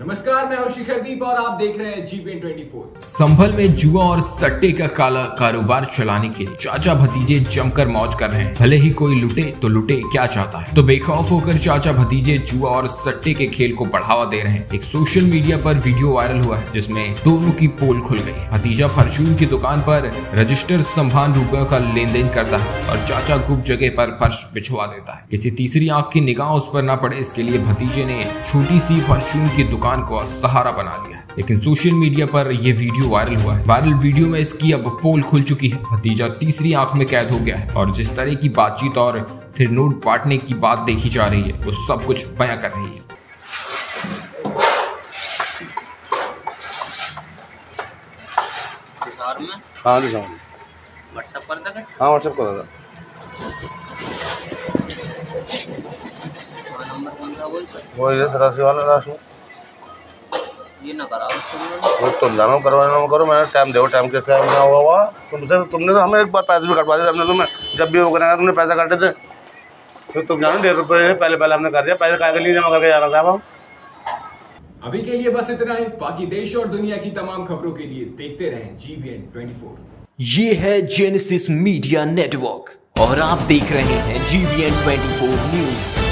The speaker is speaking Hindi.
नमस्कार, मैं हूं शिखर दीप और आप देख रहे हैं जीपी 24। संभल में जुआ और सट्टे का काला कारोबार चलाने के लिए चाचा भतीजे जमकर मौज कर रहे हैं। भले ही कोई लुटे तो लुटे क्या चाहता है, तो बेखौफ होकर चाचा भतीजे जुआ और सट्टे के खेल को बढ़ावा दे रहे हैं। एक सोशल मीडिया पर वीडियो वायरल हुआ है जिसमें दोनों की पोल खुल गई। भतीजा फॉर्चून की दुकान पर रजिस्टर संभान रुपयों का लेन देन करता है और चाचा गुप्त जगह पर फर्श बिछवा देता है। किसी तीसरी आंख की निगाह उस पर न पड़े, इसके लिए भतीजे ने छोटी सी फॉर्चून की दुकान को सहारा बना लिया। लेकिन सोशल मीडिया पर यह वीडियो वायरल हुआ है। वायरल वीडियो में इसकी अब पोल खुल चुकी है। भतीजा तीसरी आंख में कैद हो गया है और जिस तरह की बातचीत और फिर नोट बांटने की बात देखी जा रही है वो सब कुछ बयां कर रही है। ये ना करा वो तुम जानो करवाना ना करो, मैं टाइम देखो टाइम कैसे आया हुआ तुमसे। तुमने तो हमें एक बार पैसे भी कटवा दिए, हमने तुम्हें जब भी वो कराया तुमने पैसा काटे थे, तो तुम जानो 1.5 रुपये पहले हमने कर दिया। पैसे कागज नहीं जमा करके जा रहा था। हम अभी के लिए बस इतना ही। बाकी देश और दुनिया की तमाम खबरों के लिए देखते रहें जीपीएन 24। ये है जेनेसिस मीडिया नेटवर्क और आप देख रहे हैं जीपीएन 24 न्यूज।